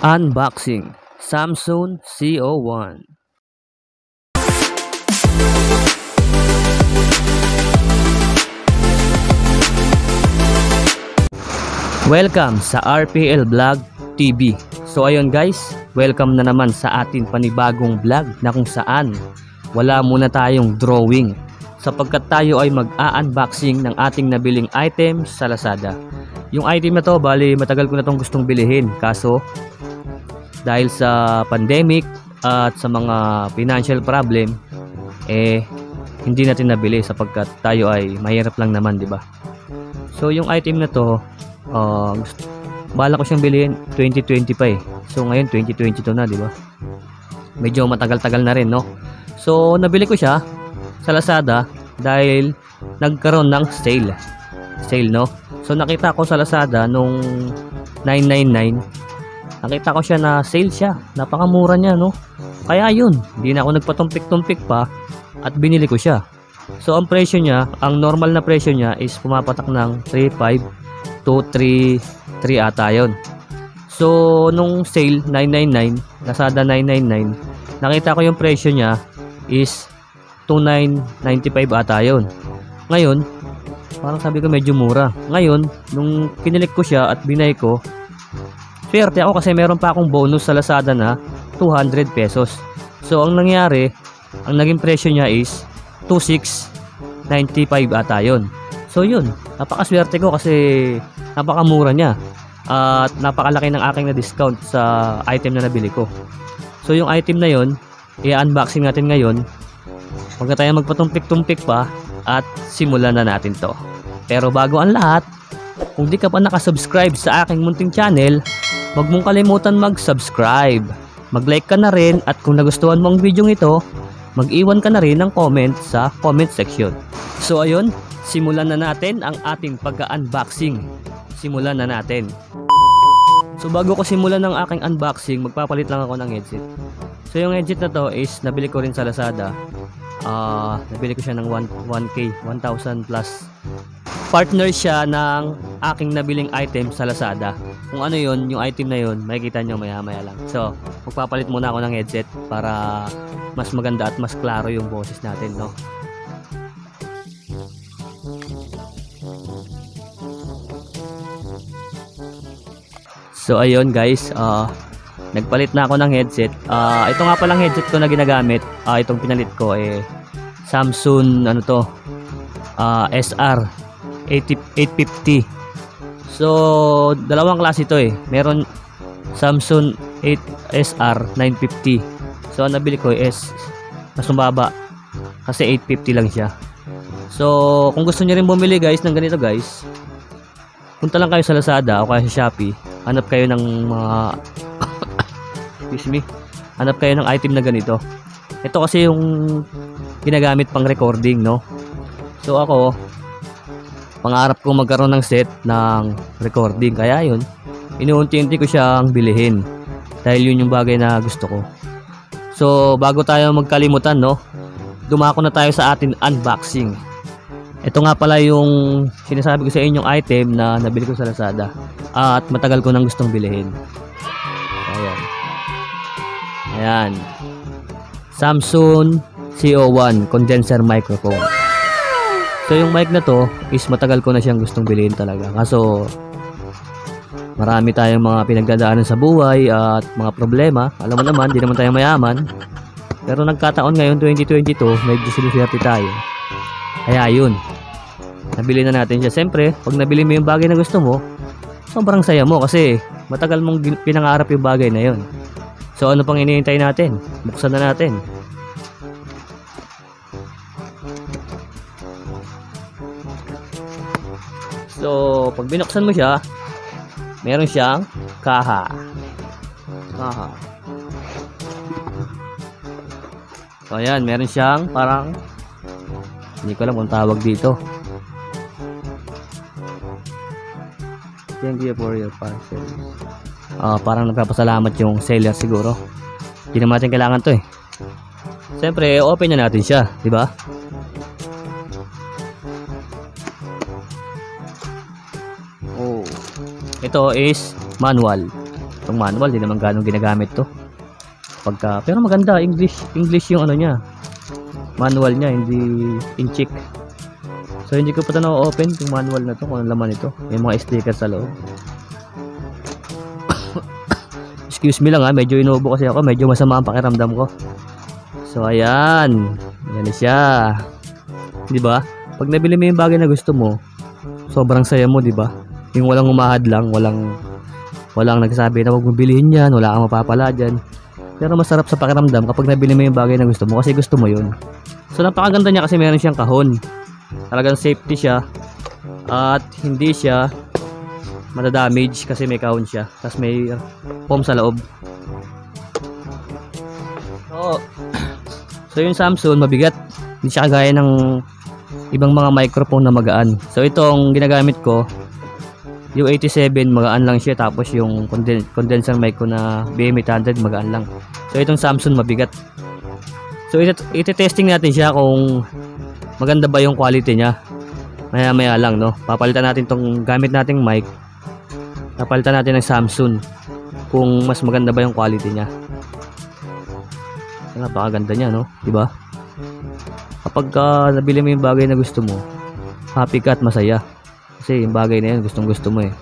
Unboxing Samson C01. Welcome sa RPL Vlog TV. So ayun guys, welcome na naman sa ating panibagong vlog na kung saan wala muna tayong drawing sapagkat tayo ay mag-unboxing ng ating nabiling item sa Lazada. Yung item na to, bali matagal ko na tong gustong bilihin, kaso dahil sa pandemic at sa mga financial problem hindi natin nabili sapagkat tayo ay mahirap lang naman, 'di ba? So yung item na to, balak ko siyang bilhin 2020 pa eh. So ngayon 2022 na, 'di ba? Medyo matagal-tagal na rin, no? So nabili ko siya sa Lazada dahil nagkaroon ng sale, no? So nakita ko sa Lazada nung 999, nakita ko siya na sale siya. Napakamura niya, no? Kaya yun, hindi na ako nagpatumpik-tumpik pa at binili ko siya. So ang presyo niya, ang normal na presyo niya is pumapatak ng 3.5 to 3.3 ata yun. So nung sale 999, Lazada 999, nakita ko yung presyo niya is 2,995 ata yun. Ngayon, parang sabi ko medyo mura. Ngayon, nung kinilik ko siya at binay ko, swerte ako kasi meron pa akong bonus sa Lazada na 200 pesos. So ang nangyari, ang naging presyo niya is 2,695 ata yun. So yun, napakaswerte ko kasi napakamura niya. At napakalaki ng aking na-discount sa item na nabili ko. So yung item na yun, i-unboxing natin ngayon. Huwag na tayo magpatumpik-tumpik pa at simulan na natin to. Pero bago ang lahat, kung di ka pa nakasubscribe sa aking munting channel, huwag mong kalimutan mag-subscribe. Mag-like ka na rin at kung nagustuhan mo ang video ito, mag-iwan ka na rin ng comment sa comment section. So ayun, simulan na natin ang ating pagka-unboxing. Simulan na natin. So bago ko simulan ng aking unboxing, magpapalit lang ako ng headset. So yung headset na to is nabili ko rin sa Lazada. Nabili ko siya ng 1,000 plus. Partner siya ng aking nabiling item sa Lazada. Kung ano yun, yung item na yun, makikita nyo maya-maya lang. So, magpapalit muna ako ng headset para mas maganda at mas klaro yung boses natin, no? So, ayun guys, nagpalit na ako ng headset. Ito nga palang headset ko na ginagamit, itong pinalit ko, Samsung, SR 8850. So dalawang klase ito eh. Meron Samsung SR 950. So ang nabili ko is mas mababa kasi 850 lang siya. So kung gusto niyo rin bumili guys ng ganito guys, punta lang kayo sa Lazada o kaya sa Shopee. Hanap kayo ng mga excuse me. Hanap kayo ng item na ganito. Ito kasi yung ginagamit pang recording, no? So ako, pangarap ko magkaroon ng set ng recording, kaya yun inuunti-unti ko siyang bilihin dahil yun yung bagay na gusto ko. So bago tayo magkalimutan, no, dumako na tayo sa atin unboxing. Ito nga pala yung sinasabi ko sa inyong item na nabili ko sa Lazada at matagal ko nang gustong bilihin. Ayan, Samson C01 condenser microphone. So yung mic na to is matagal ko na siyang gustong bilhin talaga. Kaso marami tayong mga pinagdadaanan sa buhay at mga problema. Alam mo naman, di naman tayo mayaman. Pero nagkataon ngayon 2022, medyo siniswerte tayo. Kaya yun, nabili na natin siya. Siyempre, pag nabili mo yung bagay na gusto mo, sobrang saya mo kasi matagal mong pinangarap yung bagay na yun. So ano pang iniintay natin? Buksan na natin. So, pag binuksan mo siya, meron siyang kaha. So, ayan, meron siyang parang, hindi ko alam kung tawag dito. Thank you for your parcel. Parang nagpapasalamat yung seller siguro. Hindi naman natin kailangan to eh. Siyempre, open na natin siya, di ba? Ito is manual. itong manual, hindi naman ganong ginagamit to. Pagka, pero maganda, English yung ano niya, manual niya, hindi in check. So hindi ko pa ito na-open yung manual na to, kung anong laman ito. May mga sticker sa loob. Excuse me lang ha, medyo inuubo kasi ako, medyo masama ang pakiramdam ko. So ayan, ayan na siya. Di ba? Pag nabili mo yung bagay na gusto mo, sobrang saya mo, di ba? Yung walang umahad lang, walang nagsabi na huwag mong bilhin yan, wala kang mapapala dyan. Pero masarap sa pakiramdam kapag nabili mo yung bagay na gusto mo kasi gusto mo yun. So napakaganda niya kasi meron siyang kahon. Talagang safety siya at hindi siya madadamage kasi may kahon siya, tapos may foam sa loob. So yung Samsung mabigat, hindi siya kagaya ng ibang mga microphone na magaan. So itong ginagamit ko, yung U87 magaan lang siya, tapos yung condenser mic ko na BM800 magaan lang. So itong Samsung mabigat. So iti-testing natin siya kung maganda ba yung quality niya. Maya-maya lang, no? Papalitan natin tong gamit nating mic. Papalitan natin ng Samsung kung mas maganda ba yung quality niya. Napakaganda niya, no? Diba? Kapag nabili mo yung bagay na gusto mo, happy ka at masaya. Kasi yung bagay na yun, gustong-gusto mo eh.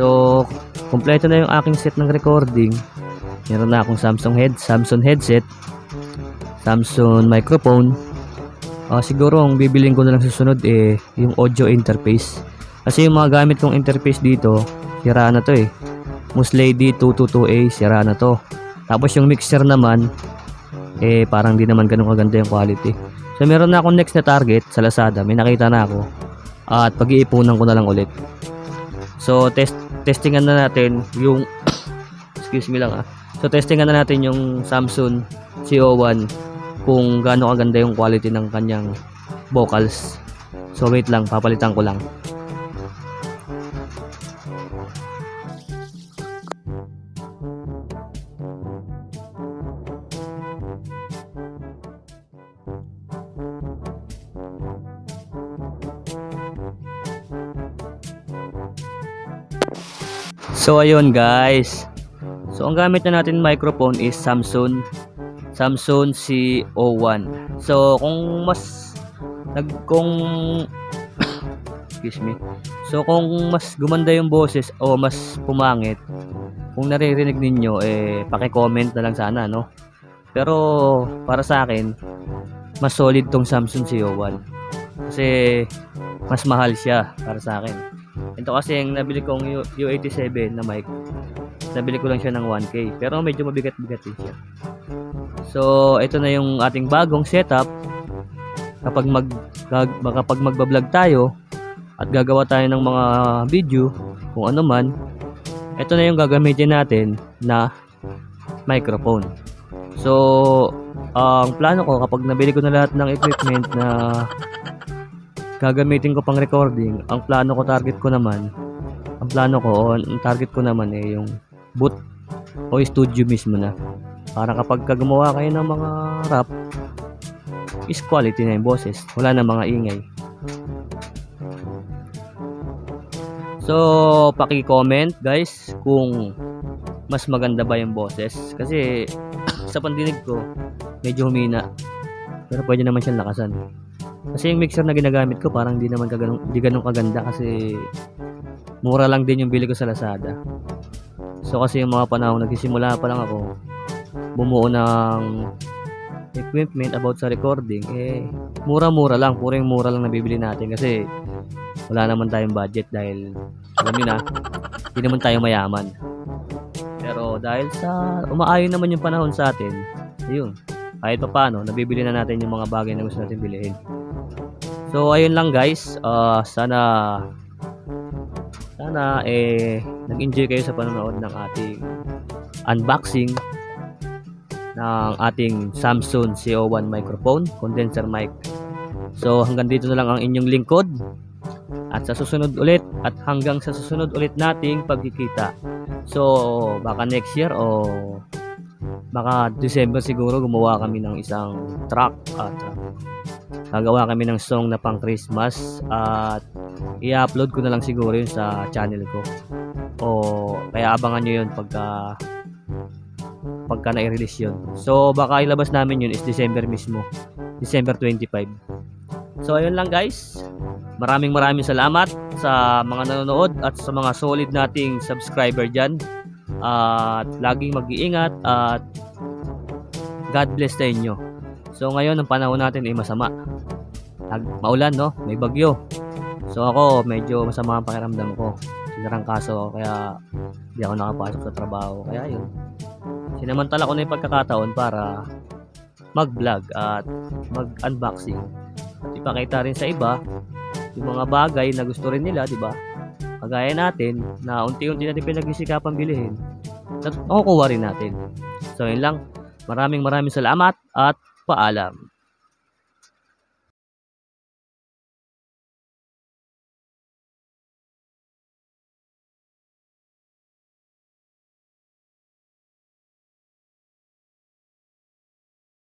So, kompleto na yung aking set ng recording. Meron na akong Samsung headset, Samsung microphone. Siguro ang bibiling ko na lang susunod eh yung audio interface, kasi yung mga gamit kong interface dito sira na to eh. Muslady 222A sira na to, tapos yung mixer naman eh parang di naman ganun kaganda yung quality. So meron na akong next na target sa Lazada, may nakita na ako at pag-iipunan ko na lang ulit. So testingan na natin yung excuse me lang ah. So testingan na natin yung Samson C01 kung gaano kaganda yung quality ng kanyang vocals. So wait lang, papalitan ko lang. So ayun guys, so ang gamit na natin microphone is Samson C01. So kung mas excuse me. So kung mas gumanda yung boses o mas pumangit, kung naririnig ninyo eh paki-comment na lang sana, no. Pero para sa akin, mas solid tong Samson C01. Kasi mas mahal siya para sa akin. Ito kasi yung nabili kong U87 na mic. Nabili ko lang siya ng 1K, pero medyo mabigat-bigat din siya. So, ito na yung ating bagong setup. Kapag magba-vlog tayo at gagawa tayo ng mga video, kung ano man, ito na yung gagamitin natin na microphone. So, ang plano ko kapag nabili ko na lahat ng equipment na gagamitin ko pang recording, ang target ko naman eh yung booth o studio mismo na. Para kapag gumawa kayo ng mga rap, is quality na yung boses. Wala na mga ingay. So, paki-comment guys kung mas maganda ba yung boses. Kasi sa pandinig ko, medyo humina. Pero pwede naman siyang lakasan. Kasi yung mixer na ginagamit ko, parang hindi naman ganun kaganda kasi mura lang din yung bili ko sa Lazada. So, kasi yung mga panahon, nagsisimula pa lang ako bumuo ng equipment about sa recording, eh mura lang nabibili natin kasi wala naman tayong budget dahil alam nyo na, hindi naman tayo mayaman. Pero dahil sa umaayon naman yung panahon sa atin, ayun, kahit pa paano nabibili na natin yung mga bagay na gusto natin bilhin. So ayun lang guys, sana eh nag-enjoy kayo sa panonood ng ating unboxing ng ating Samsung C01 microphone, condenser mic. So hanggang dito na lang ang inyong lingkod at hanggang sa susunod ulit nating pagkikita. So baka next year o baka December siguro gumawa kami ng isang track. Gagawa kami ng song na pang Christmas at i-upload ko na lang siguro yun sa channel ko. o kaya abangan nyo yun pagka na-release yun. So baka ilabas namin yun is December mismo, December 25. So ayun lang guys, maraming salamat sa mga nanonood at sa mga solid nating subscriber dyan, at laging mag-iingat at God bless sa inyo. So ngayon ang panahon natin ay masama, maulan, no? May bagyo. So ako medyo masama ang pakiramdam ko, narangkaso, kaya hindi ako nakapasok sa trabaho. Kaya yun, sinamantala ko na yung pagkakataon para mag-vlog at mag-unboxing at ipakita rin sa iba yung mga bagay na gusto rin nila, diba? Kagaya natin na unti-unti natin pinag-isikapang bilhin, nakukuha rin natin. So yun lang, maraming salamat at paalam.